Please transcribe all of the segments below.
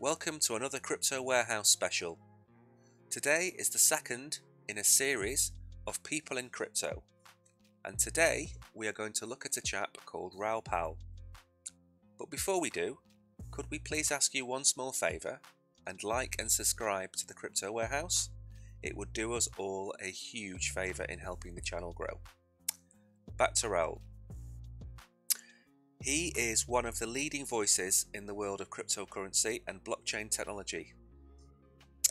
welcome to another Crypto Warehouse special. Today is the second in a series of people in crypto, and today we are going to look at a chap called Raoul Pal. But before we do, could we please ask you one small favour and like and subscribe to the Crypto Warehouse? It would do us all a huge favour in helping the channel grow. Back to Raoul. He is one of the leading voices in the world of cryptocurrency and blockchain technology.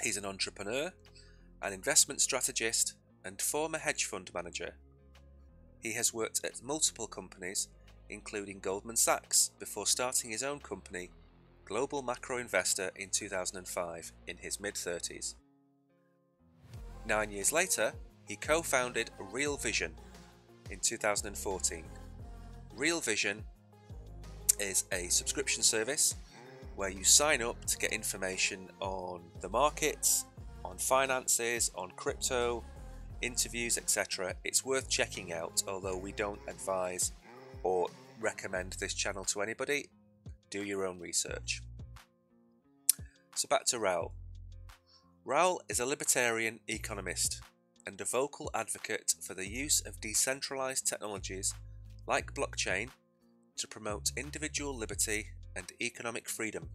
He's an entrepreneur, an investment strategist, and former hedge fund manager. He has worked at multiple companies, including Goldman Sachs, before starting his own company, Global Macro Investor, in 2005 in his mid-30s. 9 years later, he co-founded Real Vision in 2014. Real Vision is a subscription service where you sign up to get information on the markets, on finances, on crypto, interviews, etc. It's worth checking out, although we don't advise or recommend this channel to anybody. Do your own research. So back to Raoul. Raoul is a libertarian economist and a vocal advocate for the use of decentralized technologies like blockchain to promote individual liberty and economic freedom.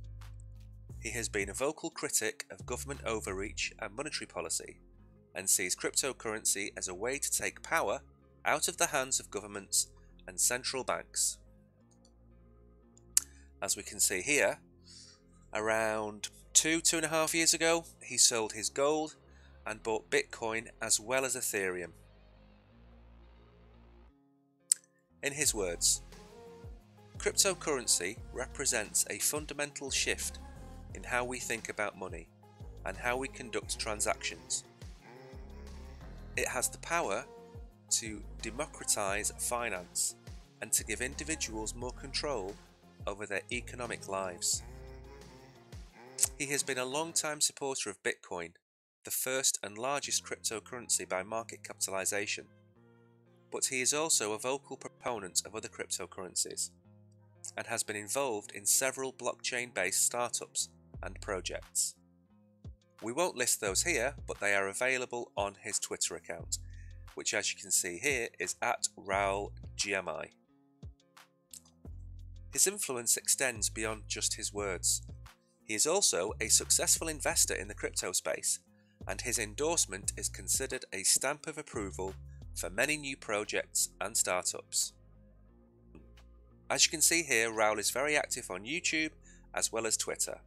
He has been a vocal critic of government overreach and monetary policy, and sees cryptocurrency as a way to take power out of the hands of governments and central banks. As we can see here, around two and a half years ago, he sold his gold and bought Bitcoin as well as Ethereum. In his words, cryptocurrency represents a fundamental shift in how we think about money and how we conduct transactions. It has the power to democratize finance and to give individuals more control over their economic lives. He has been a long-time supporter of Bitcoin, the first and largest cryptocurrency by market capitalization, but he is also a vocal proponent of other cryptocurrencies and has been involved in several blockchain-based startups and projects. We won't list those here, but they are available on his Twitter account, which, as you can see here, is at RaoulGMI. His influence extends beyond just his words. He is also a successful investor in the crypto space, and his endorsement is considered a stamp of approval for many new projects and startups. As you can see here, Raoul is very active on YouTube as well as Twitter.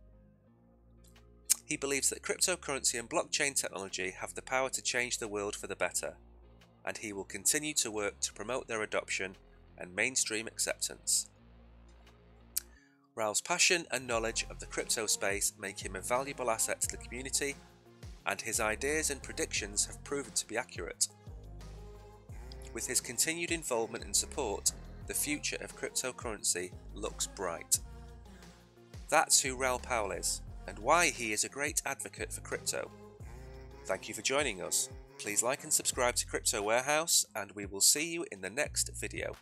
He believes that cryptocurrency and blockchain technology have the power to change the world for the better, and he will continue to work to promote their adoption and mainstream acceptance. Raoul's passion and knowledge of the crypto space make him a valuable asset to the community, and his ideas and predictions have proven to be accurate. With his continued involvement and support, the future of cryptocurrency looks bright. That's who Raoul Pal is, and why he is a great advocate for crypto. Thank you for joining us. Please like and subscribe to Crypto Warehouse, and we will see you in the next video.